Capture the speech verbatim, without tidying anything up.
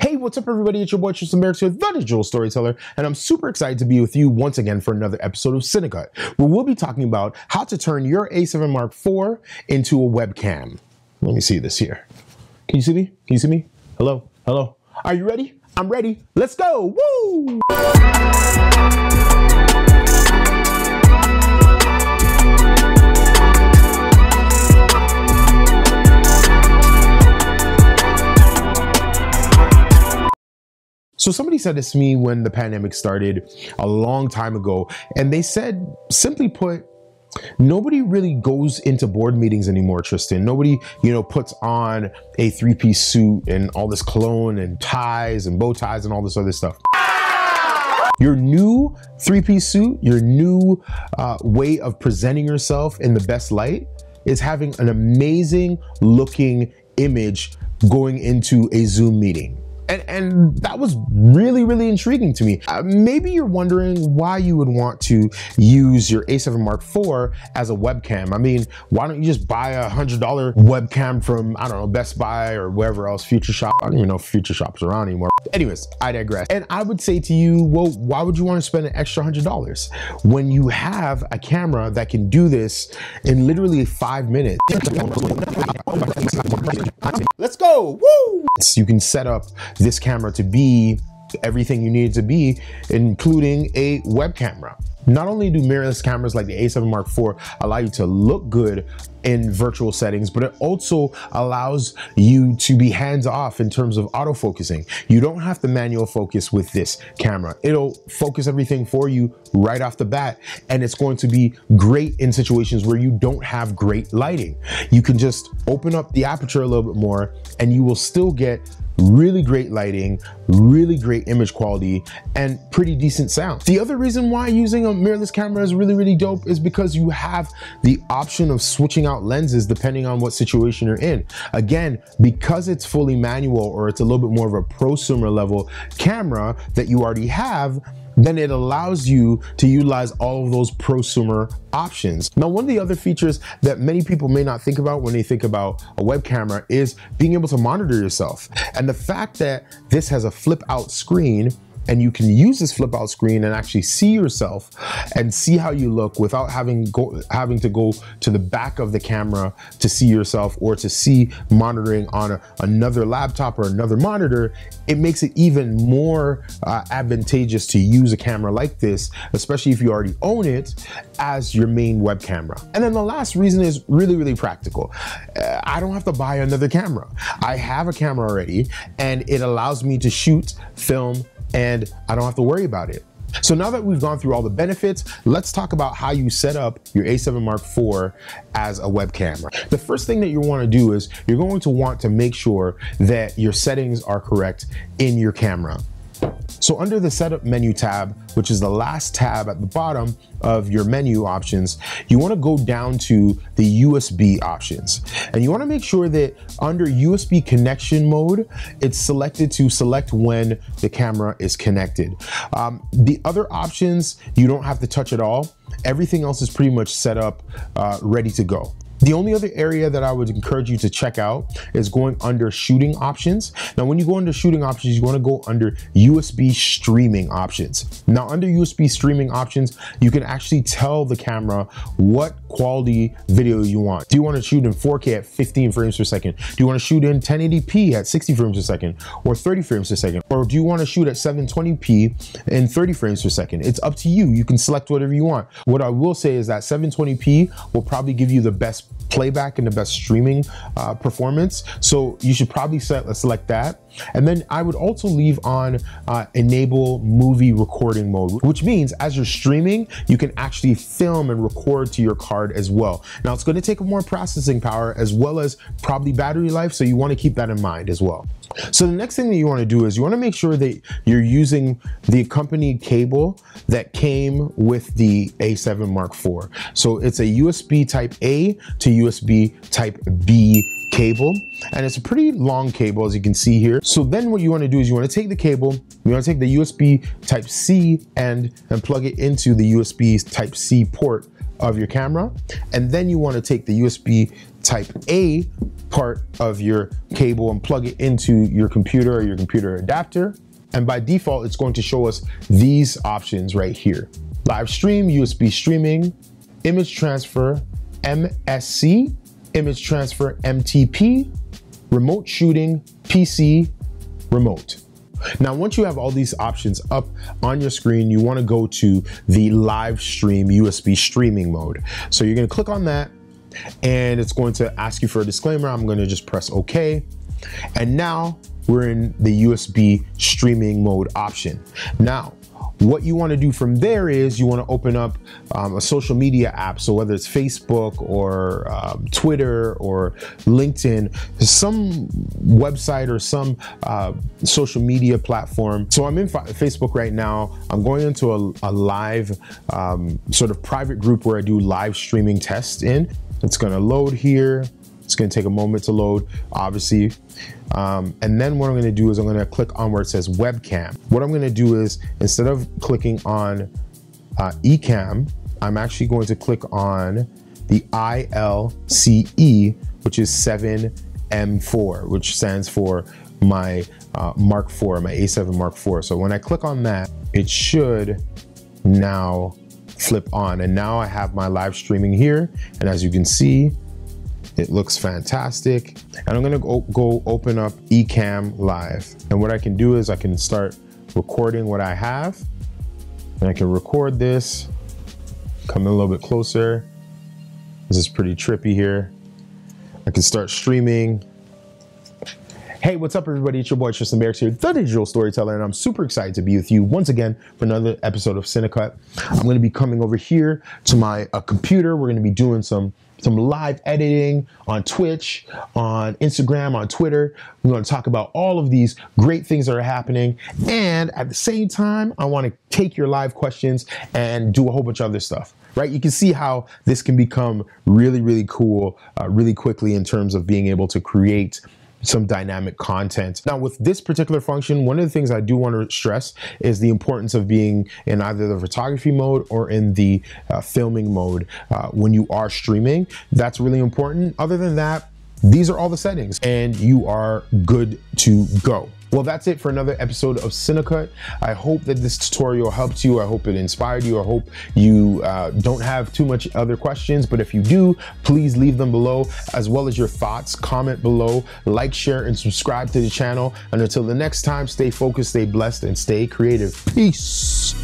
Hey, what's up everybody, it's your boy Tristan Barrocks here, The Digital Storyteller, and I'm super excited to be with you once again for another episode of Cinecut, where we'll be talking about how to turn your A seven Mark four into a webcam. Let me see this here. Can you see me? Can you see me? Hello? Hello? Are you ready? I'm ready. Let's go! Woo! So somebody said this to me when the pandemic started a long time ago, and they said, simply put, nobody really goes into board meetings anymore, Tristan. Nobody, you know, puts on a three-piece suit and all this cologne and ties and bow ties and all this other stuff. Your new three-piece suit, your new uh, way of presenting yourself in the best light is having an amazing looking image going into a Zoom meeting. And, and that was really, really intriguing to me. Uh, maybe you're wondering why you would want to use your A seven Mark four as a webcam. I mean, why don't you just buy a one hundred dollar webcam from, I don't know, Best Buy or wherever else, Future Shop. I don't even know if Future Shop's around anymore. Anyways, I digress. And I would say to you, well, why would you want to spend an extra one hundred dollars when you have a camera that can do this in literally five minutes? Let's go, woo! You can set up this camera to be everything you need it to be, including a web camera. Not only do mirrorless cameras like the A seven Mark four allow you to look good in virtual settings, but it also allows you to be hands-off in terms of autofocusing. You don't have to manual focus with this camera. It'll focus everything for you right off the bat, and it's going to be great in situations where you don't have great lighting. You can just open up the aperture a little bit more, and you will still get really great lighting, really great image quality, and pretty decent sound. The other reason why using a mirrorless camera is really, really dope is because you have the option of switching out lenses depending on what situation you're in. Again, because it's fully manual, or it's a little bit more of a prosumer level camera that you already have, then it allows you to utilize all of those prosumer options. Now, one of the other features that many people may not think about when they think about a web camera is being able to monitor yourself. And the fact that this has a flip out screen, and you can use this flip out screen and actually see yourself and see how you look without having go, having to go to the back of the camera to see yourself, or to see monitoring on a, another laptop or another monitor. It makes it even more uh, advantageous to use a camera like this, especially if you already own it, as your main web camera. And then the last reason is really, really practical. Uh, I don't have to buy another camera. I have a camera already, and it allows me to shoot, film, and I don't have to worry about it. So now that we've gone through all the benefits, let's talk about how you set up your A seven Mark four as a web camera. The first thing that you want to do is you're going to want to make sure that your settings are correct in your camera. So under the setup menu tab, which is the last tab at the bottom of your menu options, you wanna go down to the U S B options. And you wanna make sure that under U S B connection mode, it's selected to select when the camera is connected. Um, the other options, you don't have to touch at all. Everything else is pretty much set up, uh, ready to go. The only other area that I would encourage you to check out is going under shooting options. Now, when you go under shooting options, you wanna go under U S B streaming options. Now, under U S B streaming options, you can actually tell the camera what quality video you want. Do you wanna shoot in four K at fifteen frames per second? Do you wanna shoot in ten eighty p at sixty frames per second, or thirty frames per second? Or do you wanna shoot at seven twenty p and thirty frames per second? It's up to you. You can select whatever you want. What I will say is that seven twenty p will probably give you the best playback and the best streaming uh, performance. So you should probably set, select that. And then I would also leave on uh, enable movie recording mode, which means as you're streaming, you can actually film and record to your card as well. Now, it's gonna take more processing power as well as probably battery life, so you wanna keep that in mind as well. So the next thing that you wanna do is you wanna make sure that you're using the accompanied cable that came with the A seven Mark four. So it's a U S B type A to U S B type B cable, and it's a pretty long cable, as you can see here. So then what you want to do is you want to take the cable, you want to take the U S B type C end and plug it into the U S B type C port of your camera, and then you want to take the U S B type A part of your cable and plug it into your computer or your computer adapter. And by default, it's going to show us these options right here. Live stream, U S B streaming, image transfer, M S C, image transfer, M T P, remote shooting, P C, remote. Now, once you have all these options up on your screen, you wanna go to the live stream U S B streaming mode. So you're gonna click on that and it's going to ask you for a disclaimer. I'm gonna just press okay. And now we're in the U S B streaming mode option. Now, what you wanna do from there is you wanna open up um, a social media app. So whether it's Facebook or um, Twitter or LinkedIn, some website or some uh, social media platform. So I'm in Facebook right now. I'm going into a, a live um, sort of private group where I do live streaming tests in. It's gonna load here. It's gonna take a moment to load, obviously. Um, and then what I'm gonna do is I'm gonna click on where it says webcam. What I'm gonna do is, instead of clicking on uh, Ecamm, I'm actually going to click on the I L C E, which is seven M four, which stands for my uh, Mark four, my A seven Mark four. So when I click on that, it should now flip on. And now I have my live streaming here. And as you can see, it looks fantastic. And I'm gonna go, go open up Ecamm Live. And what I can do is I can start recording what I have. And I can record this, come in a little bit closer. This is pretty trippy here. I can start streaming. Hey, what's up everybody? It's your boy Tristan Barrocks here, The Digital Storyteller, and I'm super excited to be with you once again for another episode of Cinecut. I'm gonna be coming over here to my uh, computer. We're gonna be doing some some live editing on Twitch, on Instagram, on Twitter. We're gonna talk about all of these great things that are happening. And at the same time, I wanna take your live questions and do a whole bunch of other stuff, right? You can see how this can become really, really cool uh, really quickly in terms of being able to create some dynamic content. Now with this particular function, one of the things I do want to stress is the importance of being in either the photography mode or in the uh, filming mode uh, when you are streaming. That's really important. Other than that, these are all the settings and you are good to go. Well, that's it for another episode of Cinecut. I hope that this tutorial helped you. I hope it inspired you. I hope you uh, don't have too much other questions, but if you do, please leave them below, as well as your thoughts. Comment below, like, share, and subscribe to the channel. And until the next time, stay focused, stay blessed, and stay creative. Peace.